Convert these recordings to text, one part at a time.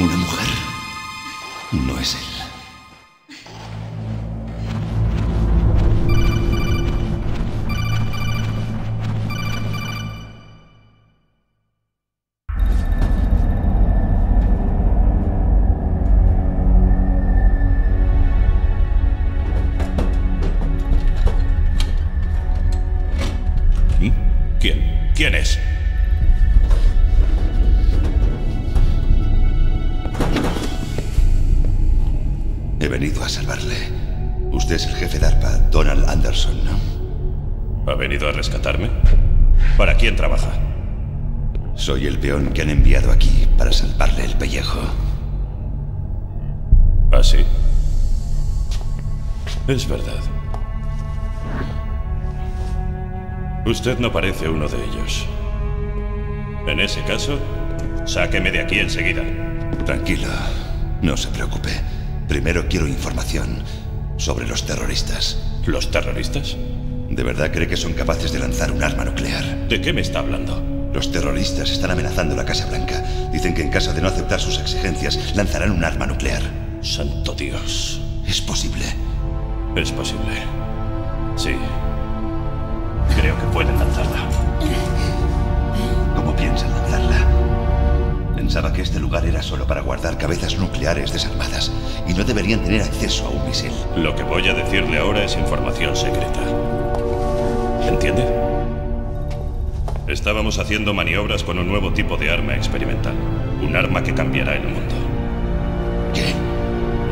Una mujer no es él. ¿Quién es? He venido a salvarle. Usted es el jefe DARPA, Donald Anderson, ¿no? ¿Ha venido a rescatarme? ¿Para quién trabaja? Soy el peón que han enviado aquí para salvarle el pellejo. ¿Ah, sí? Es verdad. Usted no parece uno de ellos. En ese caso, sáqueme de aquí enseguida. Tranquilo, no se preocupe. Primero quiero información sobre los terroristas. ¿Los terroristas? ¿De verdad cree que son capaces de lanzar un arma nuclear? ¿De qué me está hablando? Los terroristas están amenazando la Casa Blanca. Dicen que en caso de no aceptar sus exigencias, lanzarán un arma nuclear. ¡Santo Dios! ¿Es posible? Es posible. Sí. Creo que pueden lanzarla. ¿Cómo piensan lanzarla? Pensaba que este lugar era solo para guardar cabezas nucleares desarmadas y no deberían tener acceso a un misil. Lo que voy a decirle ahora es información secreta. ¿Entiende? Estábamos haciendo maniobras con un nuevo tipo de arma experimental. Un arma que cambiará el mundo. ¿Qué?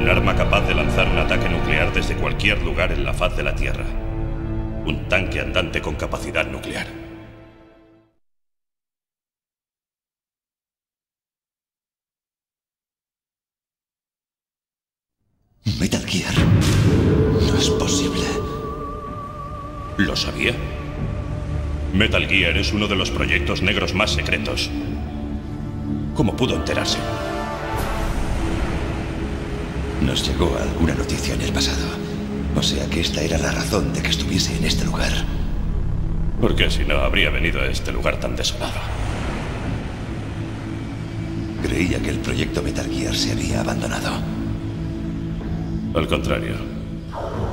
Un arma capaz de lanzar un ataque nuclear desde cualquier lugar en la faz de la Tierra. Un tanque andante con capacidad nuclear. Metal Gear. No es posible. ¿Lo sabía? Metal Gear es uno de los proyectos negros más secretos. ¿Cómo pudo enterarse? Nos llegó alguna noticia en el pasado. O sea que esta era la razón de que estuviese en este lugar. Porque si no, habría venido a este lugar tan desolado. Creía que el proyecto Metal Gear se había abandonado. Al contrario.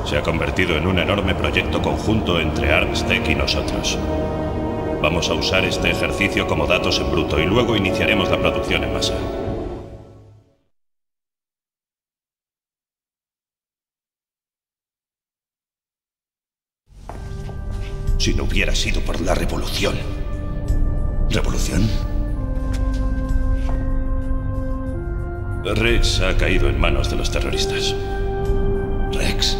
Se ha convertido en un enorme proyecto conjunto entre ArmsTech y nosotros. Vamos a usar este ejercicio como datos en bruto y luego iniciaremos la producción en masa. Si no hubiera sido por la revolución. ¿Revolución? Rex ha caído en manos de los terroristas. ¿Rex?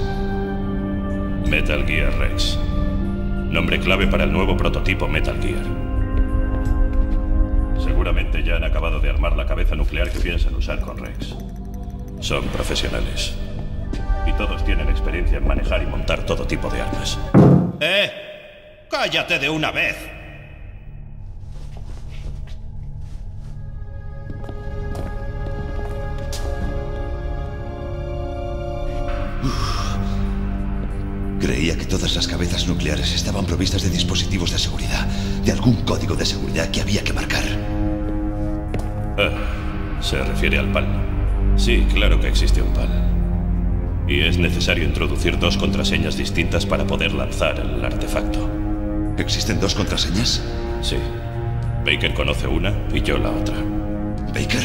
Metal Gear Rex. Nombre clave para el nuevo prototipo Metal Gear. Seguramente ya han acabado de armar la cabeza nuclear que piensan usar con Rex. Son profesionales. Y todos tienen experiencia en manejar y montar todo tipo de armas. ¡Eh! ¡Cállate de una vez! Creía que todas las cabezas nucleares estaban provistas de dispositivos de seguridad, de algún código de seguridad que había que marcar. Ah, se refiere al PAL. Sí, claro que existe un PAL. Y es necesario introducir dos contraseñas distintas para poder lanzar el artefacto. ¿Existen dos contraseñas? Sí. Baker conoce una y yo la otra. ¿Baker?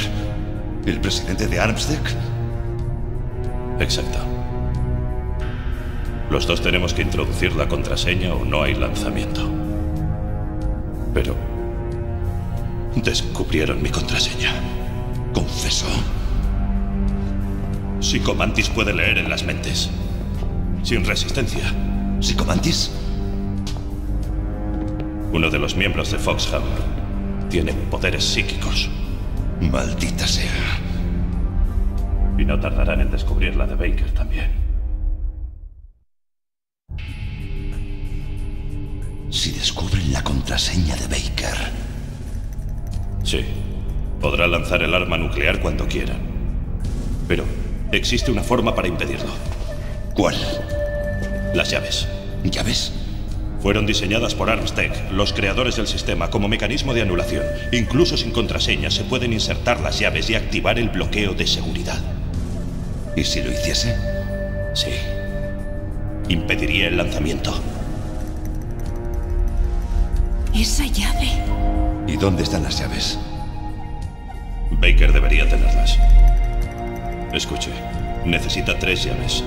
¿El presidente de ArmsTech? Exacto. Los dos tenemos que introducir la contraseña o no hay lanzamiento. Pero... descubrieron mi contraseña. ¿Confesó? Psycho Mantis puede leer en las mentes. Sin resistencia. ¿Psycho Mantis? Uno de los miembros de Foxhound tiene poderes psíquicos. Maldita sea. Y no tardarán en descubrir la de Baker también. Si descubren la contraseña de Baker... Sí. Podrá lanzar el arma nuclear cuando quieran. Pero existe una forma para impedirlo. ¿Cuál? Las llaves. ¿Llaves? Fueron diseñadas por ArmsTech, los creadores del sistema, como mecanismo de anulación. Incluso sin contraseña se pueden insertar las llaves y activar el bloqueo de seguridad. ¿Y si lo hiciese? Sí. Impediría el lanzamiento. Esa llave. ¿Y dónde están las llaves? Baker debería tenerlas. Escuche, necesita 3 llaves.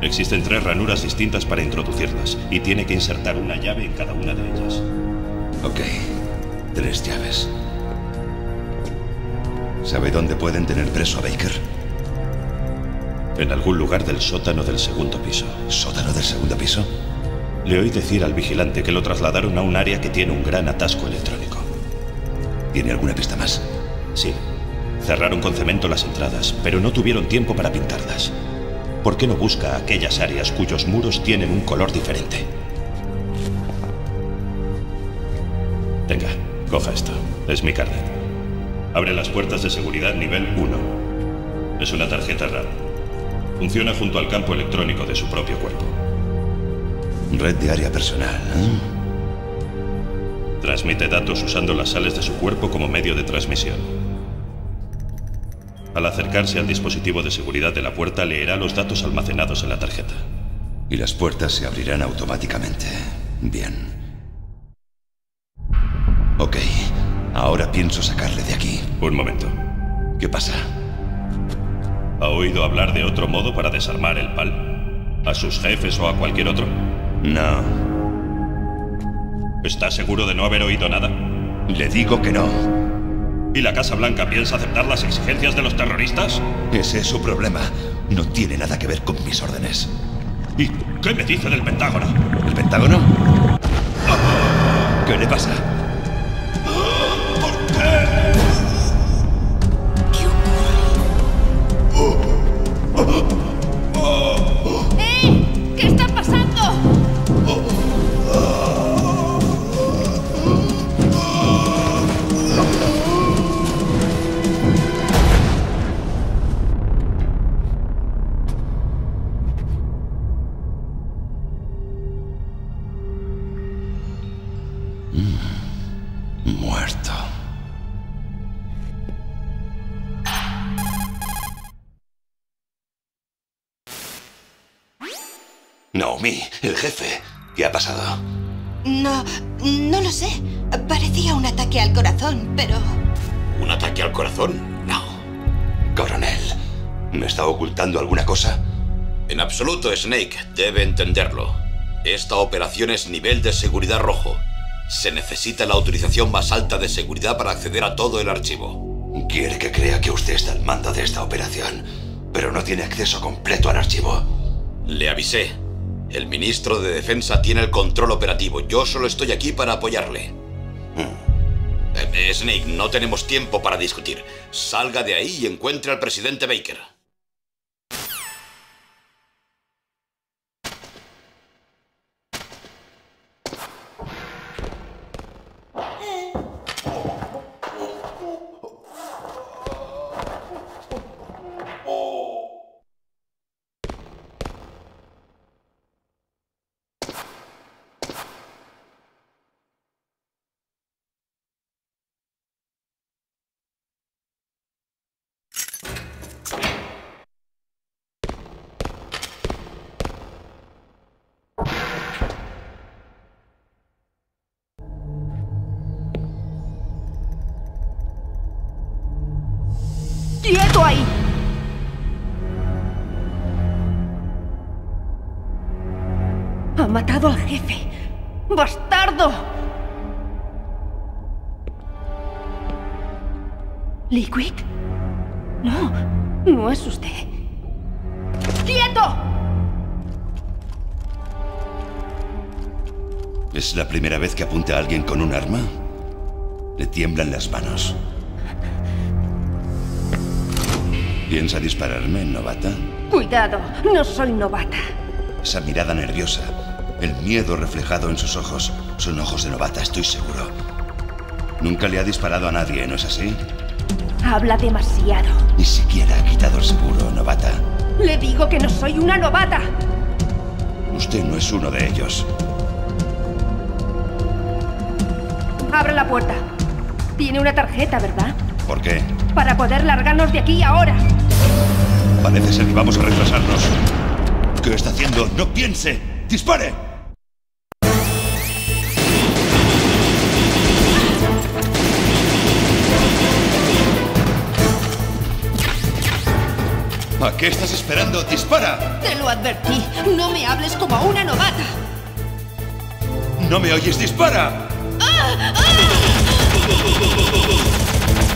Existen 3 ranuras distintas para introducirlas y tiene que insertar una llave en cada una de ellas. Ok, 3 llaves. ¿Sabe dónde pueden tener preso a Baker? En algún lugar del sótano del 2.º piso. ¿Sótano del 2.º piso? Le oí decir al vigilante que lo trasladaron a un área que tiene un gran atasco electrónico. ¿Tiene alguna pista más? Sí. Cerraron con cemento las entradas, pero no tuvieron tiempo para pintarlas. ¿Por qué no busca aquellas áreas cuyos muros tienen un color diferente? Venga, coja esto. Es mi carnet. Abre las puertas de seguridad nivel 1. Es una tarjeta RAM. Funciona junto al campo electrónico de su propio cuerpo. Red de área personal, ¿eh? Transmite datos usando las sales de su cuerpo como medio de transmisión. Al acercarse al dispositivo de seguridad de la puerta, leerá los datos almacenados en la tarjeta. Y las puertas se abrirán automáticamente. Bien. Ok. Ahora pienso sacarle de aquí. Un momento. ¿Qué pasa? ¿Ha oído hablar de otro modo para desarmar el PAL? ¿A sus jefes o a cualquier otro? No. ¿Está seguro de no haber oído nada? Le digo que no. ¿Y la Casa Blanca piensa aceptar las exigencias de los terroristas? Ese es su problema. No tiene nada que ver con mis órdenes. ¿Y qué me dice del Pentágono? ¿El Pentágono? ¿Qué le pasa? ¿Por qué? ¿Qué ocurre? ¡Eh! ¿Qué está pasando? Naomi, el jefe. ¿Qué ha pasado? No lo sé. Parecía un ataque al corazón, pero... ¿Un ataque al corazón? No. Coronel, ¿me está ocultando alguna cosa? En absoluto, Snake. Debe entenderlo. Esta operación es nivel de seguridad rojo. Se necesita la autorización más alta de seguridad para acceder a todo el archivo. Quiere que crea que usted está al mando de esta operación, pero no tiene acceso completo al archivo. Le avisé. El ministro de Defensa tiene el control operativo. Yo solo estoy aquí para apoyarle. Snake, no tenemos tiempo para discutir. Salga de ahí y encuentre al presidente Baker. ¡Quieto ahí! Ha matado al jefe. ¡Bastardo! ¿Liquid? No, no es usted. ¡Quieto! ¿Es la primera vez que apunta a alguien con un arma? Le tiemblan las manos. ¿Piensa dispararme, novata? Cuidado, no soy novata. Esa mirada nerviosa, el miedo reflejado en sus ojos, son ojos de novata, estoy seguro. Nunca le ha disparado a nadie, ¿no es así? Habla demasiado. Ni siquiera ha quitado el seguro, novata. Le digo que no soy una novata. Usted no es uno de ellos. Abre la puerta. Tiene una tarjeta, ¿verdad? ¿Por qué? Para poder largarnos de aquí ahora. Parece ser que vamos a retrasarnos. ¿Qué está haciendo? ¡No piense! ¡Dispare! ¿A qué estás esperando? ¡Dispara! Te lo advertí. No me hables como a una novata. ¿No me oyes? ¡Dispara! ¡Ah! ¡Ah!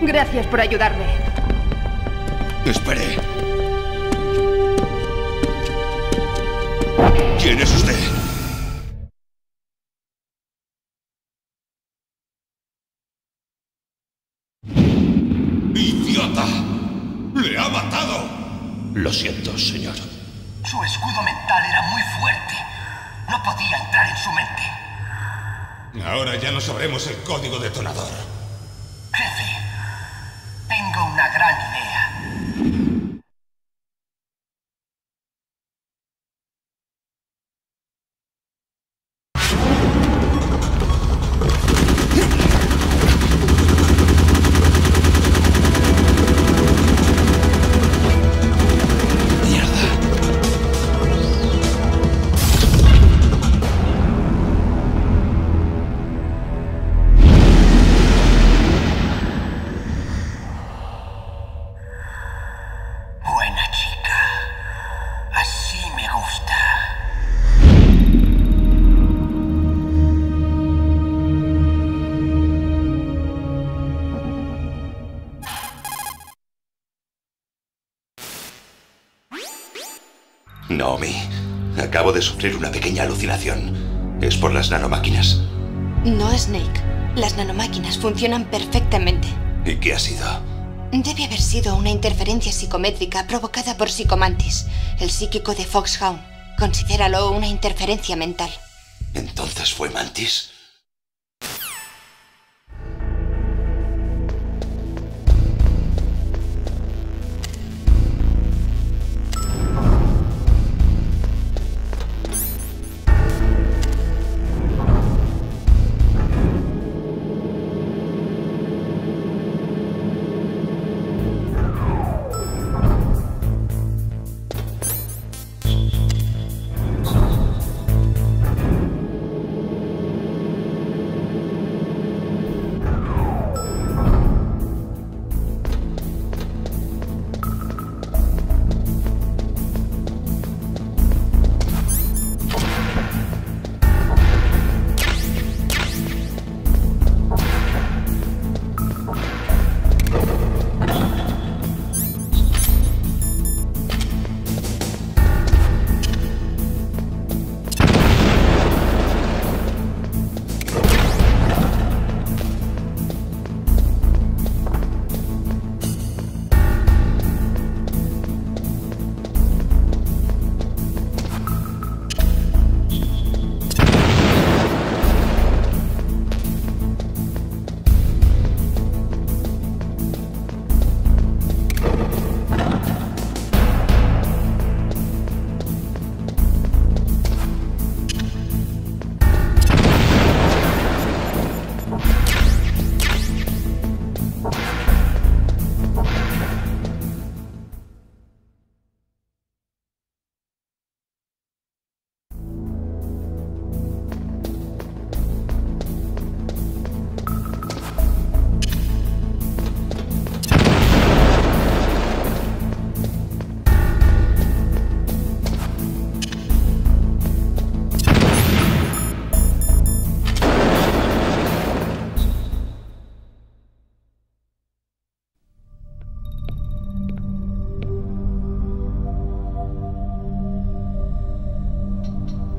Gracias por ayudarme. Espere. ¿Quién es usted? ¡Idiota! ¡Le ha matado! Lo siento, señor. Su escudo mental era muy fuerte. No podía entrar en su mente. Ahora ya no sabremos el código detonador. Una gran idea. Mierda. Acabo de sufrir una pequeña alucinación. Es por las nanomáquinas. No, Snake. Las nanomáquinas funcionan perfectamente. ¿Y qué ha sido? Debe haber sido una interferencia psicométrica provocada por Psycho Mantis, el psíquico de Foxhound. Considéralo una interferencia mental. ¿Entonces fue Mantis?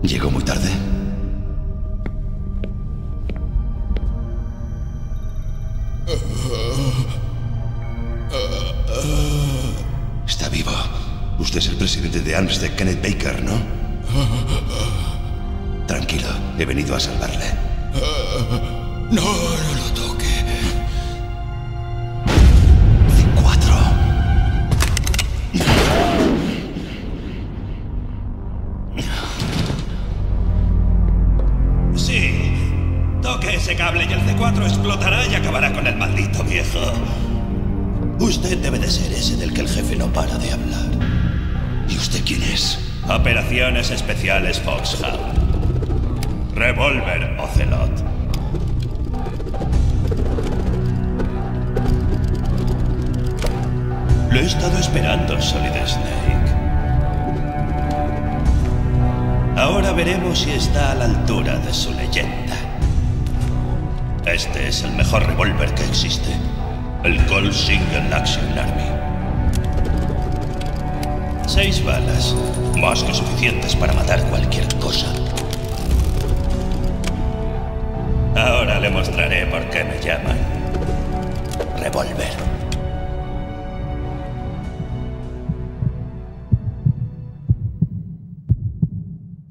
Llegó muy tarde. Está vivo. Usted es el presidente de ArmsTech, Kenneth Baker, ¿no? Tranquilo, he venido a salvarle. No, no lo toque. C4. Sí. Toque ese cable y el C4 explotará y acabará con el maldito viejo. Usted debe de ser ese del que el jefe no para de hablar. ¿Y usted quién es? Operaciones Especiales Foxhound. Revolver Ocelot. Lo he estado esperando, Solid Snake. Ahora veremos si está a la altura de su leyenda. Este es el mejor revólver que existe. El Colt Single Action Army. 6 balas. Más que suficientes para matar cualquier cosa. Ahora le mostraré por qué me llaman Revolver.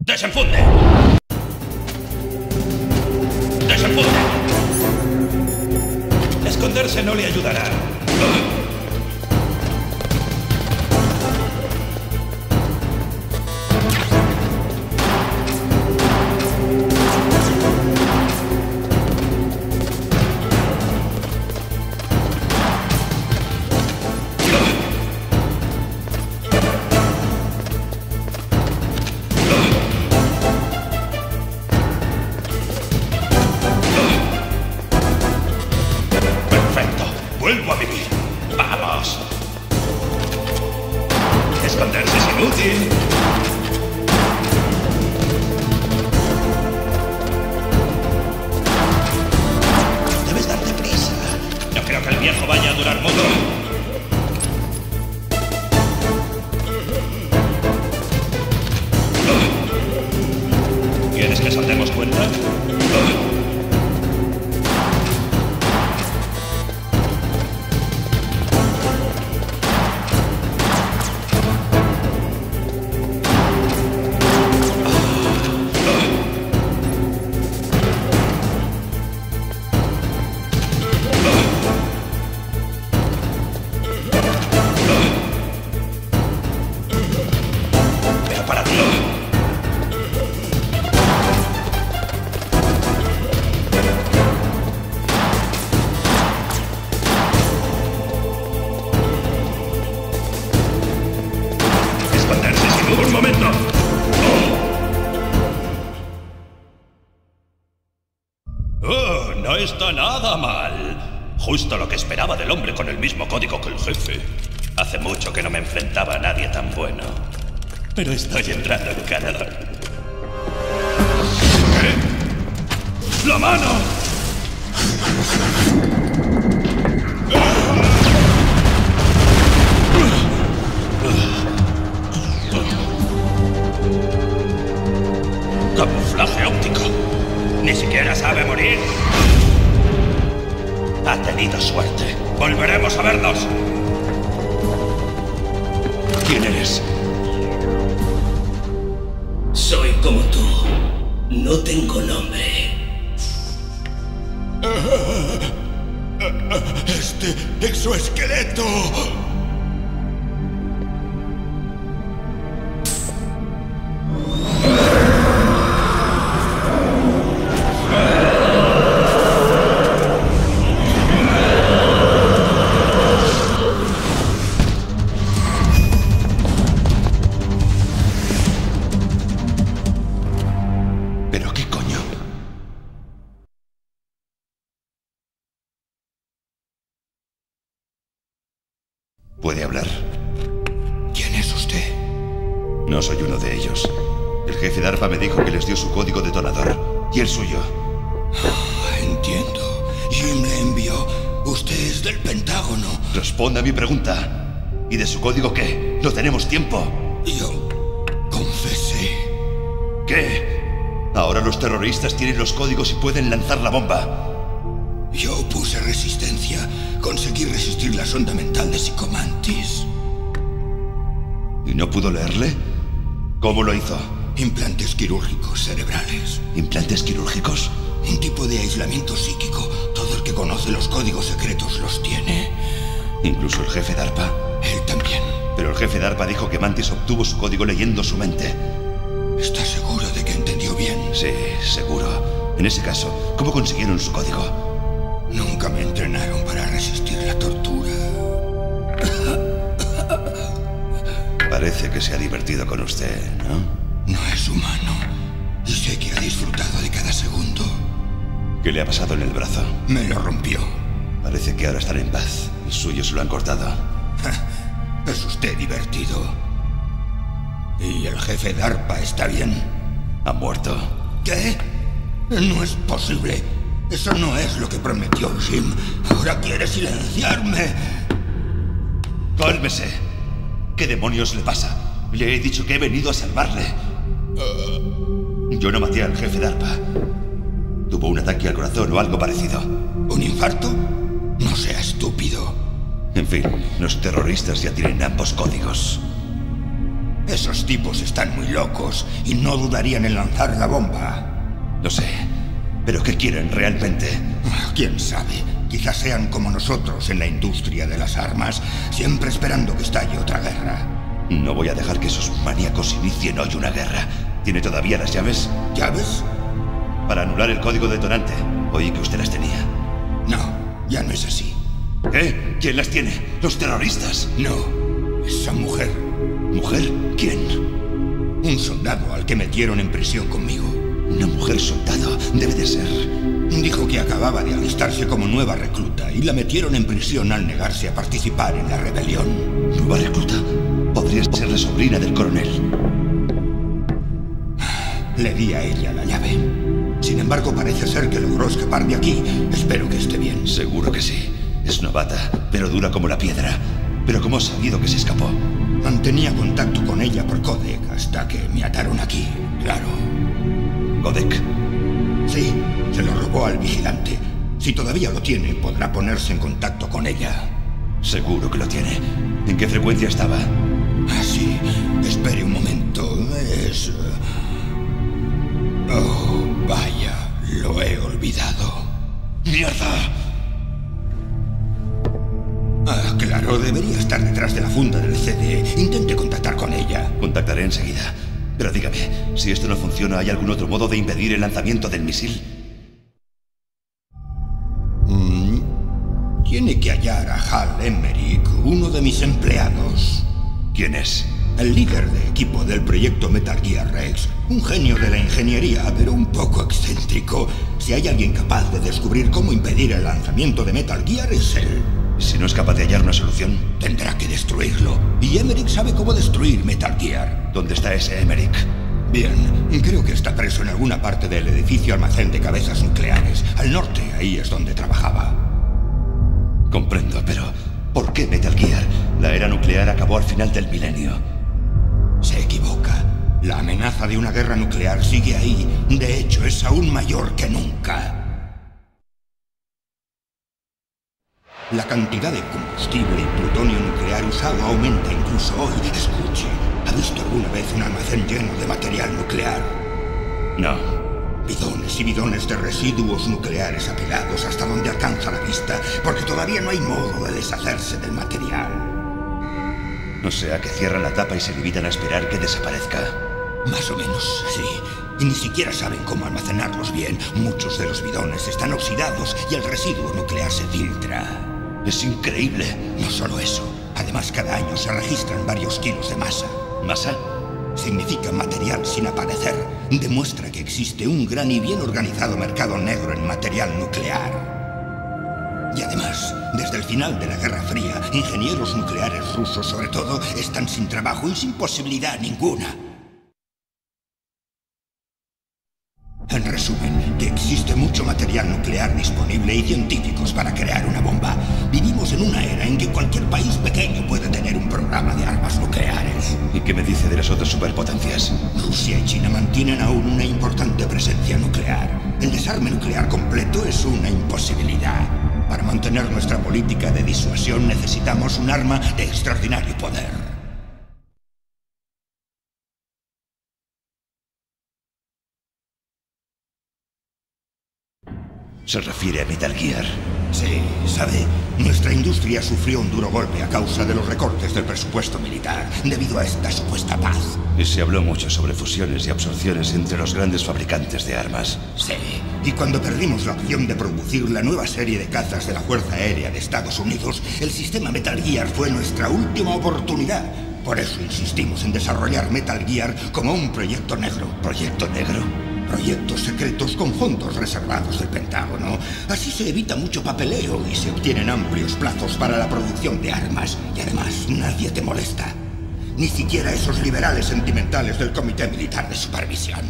¡Desenfunde! ¡Desenfunde! Esconderse no le ayudará. Justo lo que esperaba del hombre con el mismo código que el jefe. Hace mucho que no me enfrentaba a nadie tan bueno. Pero estoy entrando en ganador. ¿Qué? ¡La mano! Camuflaje óptico. Ni siquiera sabe morir. Ha tenido suerte. Volveremos a vernos. ¿Quién eres? Soy como tú. No tengo nombre. Este exoesqueleto. Responda a mi pregunta. ¿Y de su código qué? No tenemos tiempo. Yo confesé ¿Qué? Ahora los terroristas tienen los códigos y pueden lanzar la bomba. Yo opuse resistencia. Conseguí resistir la sonda mental de Psycho Mantis. ¿Y no pudo leerle? ¿Cómo lo hizo? Implantes quirúrgicos cerebrales. ¿Implantes quirúrgicos? Un tipo de aislamiento psíquico. Todo el que conoce los códigos secretos los tiene. ¿Incluso el jefe DARPA? Él también. Pero el jefe DARPA dijo que Mantis obtuvo su código leyendo su mente. ¿Estás seguro de que entendió bien? Sí, seguro. En ese caso, ¿cómo consiguieron su código? Nunca me entrenaron para resistir la tortura. Parece que se ha divertido con usted, ¿no? No es humano. Y sé que ha disfrutado de cada segundo. ¿Qué le ha pasado en el brazo? Me lo rompió. Parece que ahora están en paz. El suyo se lo han cortado. Es usted divertido. ¿Y el jefe DARPA está bien? Ha muerto. ¿Qué? No es posible. Eso no es lo que prometió Jim. Ahora quiere silenciarme. Cálmese. ¿Qué demonios le pasa? Le he dicho que he venido a salvarle. Yo no maté al jefe DARPA. Tuvo un ataque al corazón o algo parecido. ¿Un infarto? No sea estúpido. En fin, los terroristas ya tienen ambos códigos. Esos tipos están muy locos y no dudarían en lanzar la bomba. Lo sé, pero ¿qué quieren realmente? ¿Quién sabe? Quizás sean como nosotros en la industria de las armas, siempre esperando que estalle otra guerra. No voy a dejar que esos maníacos inicien hoy una guerra. ¿Tiene todavía las llaves? ¿Llaves? Para anular el código detonante. Oí que usted las tenía. No, ya no es así. ¿Eh? ¿Quién las tiene? ¿Los terroristas? No, esa mujer. ¿Mujer? ¿Quién? Un soldado al que metieron en prisión conmigo. Una mujer soldado, debe de ser. Dijo que acababa de alistarse como nueva recluta y la metieron en prisión al negarse a participar en la rebelión. ¿Nueva recluta? Podría ser la sobrina del coronel. Le di a ella la llave. Sin embargo, parece ser que logró escapar de aquí. Espero que esté bien. Seguro que sí. Es novata, pero dura como la piedra. ¿Pero cómo ha sabido que se escapó? Mantenía contacto con ella por codec hasta que me ataron aquí, claro. ¿Codec? Sí, se lo robó al vigilante. Si todavía lo tiene, podrá ponerse en contacto con ella. Seguro que lo tiene. ¿En qué frecuencia estaba? Ah, sí. Espere un momento. Es... Oh, vaya. Lo he olvidado. ¡Mierda! Ah, claro. Debería estar detrás de la funda del CD. Intente contactar con ella. Contactaré enseguida. Pero dígame, si esto no funciona, ¿hay algún otro modo de impedir el lanzamiento del misil? Tiene que hallar a Hal Emmerich, uno de mis empleados. ¿Quién es? El líder de equipo del proyecto Metal Gear Rex. Un genio de la ingeniería, pero un poco excéntrico. Si hay alguien capaz de descubrir cómo impedir el lanzamiento de Metal Gear, es él. Si no es capaz de hallar una solución, tendrá que destruirlo. Y Emmerich sabe cómo destruir Metal Gear. ¿Dónde está ese Emmerich? Bien, creo que está preso en alguna parte del edificio almacén de cabezas nucleares. Al norte, ahí es donde trabajaba. Comprendo, pero ¿por qué Metal Gear? La era nuclear acabó al final del milenio. Se equivoca. La amenaza de una guerra nuclear sigue ahí. De hecho, es aún mayor que nunca. La cantidad de combustible y plutonio nuclear usado aumenta incluso hoy. Escuche, ¿ha visto alguna vez un almacén lleno de material nuclear? No. Bidones y bidones de residuos nucleares apilados hasta donde alcanza la vista, porque todavía no hay modo de deshacerse del material. O sea que cierran la tapa y se limitan a esperar que desaparezca. Más o menos, sí. Y ni siquiera saben cómo almacenarlos bien. Muchos de los bidones están oxidados y el residuo nuclear se filtra. Es increíble. No solo eso. Además, cada año se registran varios kilos de masa. ¿Masa? Significa material sin aparecer. Demuestra que existe un gran y bien organizado mercado negro en material nuclear. Y además, desde el final de la Guerra Fría, ingenieros nucleares rusos, sobre todo, están sin trabajo y sin posibilidad ninguna. En resumen, que existe mucho material nuclear disponible y científicos para crear una bomba. Vivimos en una era en que cualquier país pequeño puede tener un programa de armas nucleares. ¿Y ¿Qué me dice de las otras superpotencias? Rusia y China mantienen aún una importante presencia nuclear. El desarme nuclear completo es una imposibilidad. Para mantener nuestra política de disuasión necesitamos un arma de extraordinario poder. Se refiere a Metal Gear. Sí, sabe, nuestra industria sufrió un duro golpe a causa de los recortes del presupuesto militar, debido a esta supuesta paz. Y se habló mucho sobre fusiones y absorciones entre los grandes fabricantes de armas. Sí, y cuando perdimos la opción de producir la nueva serie de cazas de la Fuerza Aérea de Estados Unidos, el sistema Metal Gear fue nuestra última oportunidad. Por eso insistimos en desarrollar Metal Gear como un proyecto negro. ¿Proyecto negro? Proyectos secretos con fondos reservados del Pentágono. Así se evita mucho papeleo y se obtienen amplios plazos para la producción de armas. Y además, nadie te molesta. Ni siquiera esos liberales sentimentales del Comité Militar de Supervisión.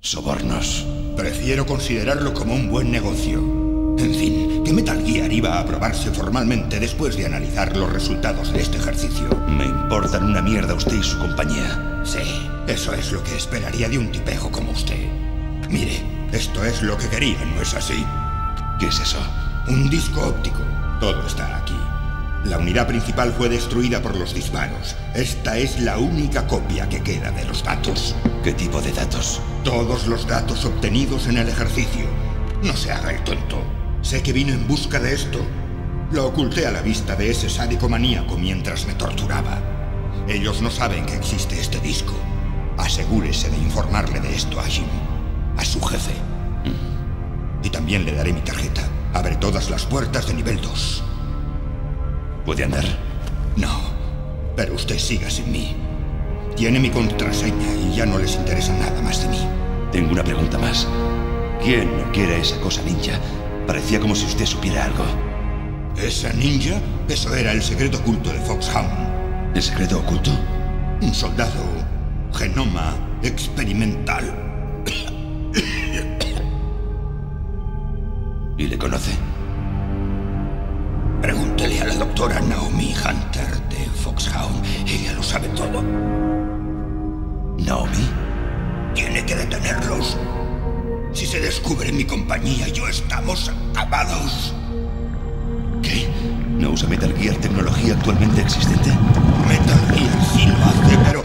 Sobornos. Prefiero considerarlo como un buen negocio. En fin, que Metal Gear iba a aprobarse formalmente después de analizar los resultados de este ejercicio. Me importan una mierda usted y su compañía. Sí, eso es lo que esperaría de un tipejo como usted. Mire, esto es lo que quería, ¿no es así? ¿Qué es eso? Un disco óptico. Todo está aquí. La unidad principal fue destruida por los disparos. Esta es la única copia que queda de los datos. ¿Qué tipo de datos? Todos los datos obtenidos en el ejercicio. No se haga el tonto. Sé que vino en busca de esto. Lo oculté a la vista de ese sádico maníaco mientras me torturaba. Ellos no saben que existe este disco. Asegúrese de informarle de esto a Jim, a su jefe. Y también le daré mi tarjeta. Abre todas las puertas de nivel 2. ¿Puede andar? No, pero usted siga sin mí. Tiene mi contraseña y ya no les interesa nada más de mí. Tengo una pregunta más. ¿Quién quiere esa cosa ninja? Parecía como si usted supiera algo. ¿Esa ninja? Eso era el secreto oculto de Foxhound. ¿El secreto oculto? Un soldado genoma experimental. ¿Y le conoce? Pregúntele a la doctora Naomi Hunter de Foxhound. Ella lo sabe todo. ¿Naomi? Tiene que detenerlos. Si se descubre mi compañía, yo estamos acabados. ¿Qué? ¿No usa Metal Gear tecnología actualmente existente? Metal Gear sí lo hace, pero...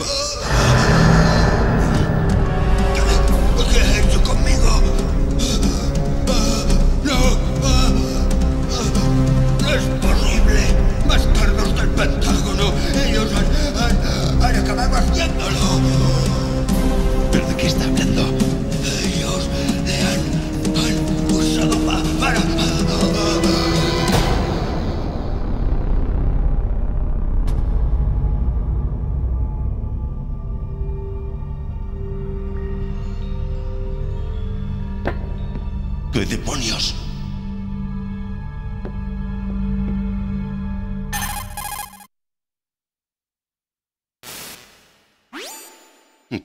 ¿Qué ha hecho conmigo? No. No es posible. Bastardos del Pentágono. Ellos han acabado haciéndolo. ¿Pero de qué está hablando? ¡Qué demonios!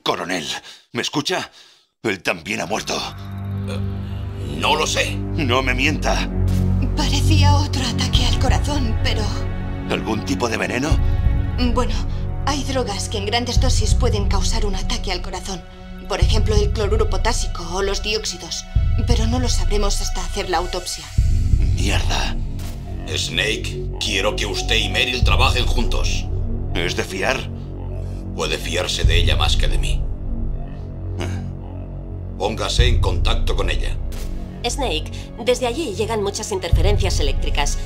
Coronel, ¿me escucha? Él también ha muerto. No lo sé. No me mienta. Parecía otro ataque al corazón, pero... ¿Algún tipo de veneno? Bueno, hay drogas que en grandes dosis pueden causar un ataque al corazón. Por ejemplo, el cloruro potásico o los dióxidos. Pero no lo sabremos hasta hacer la autopsia. Mierda. Snake, quiero que usted y Meryl trabajen juntos. ¿Es de fiar? Puede fiarse de ella más que de mí. Póngase en contacto con ella. Snake, desde allí llegan muchas interferencias eléctricas.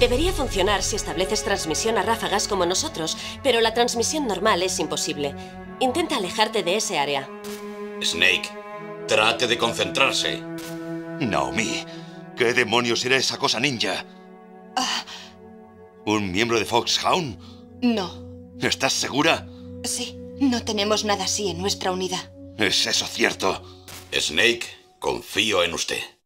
Debería funcionar si estableces transmisión a ráfagas como nosotros, pero la transmisión normal es imposible. Intenta alejarte de ese área. Snake, trate de concentrarse. Naomi, ¿qué demonios era esa cosa ninja? ¿Un miembro de Foxhound? No. ¿Estás segura? Sí, no tenemos nada así en nuestra unidad. ¿Es eso cierto? Snake, confío en usted.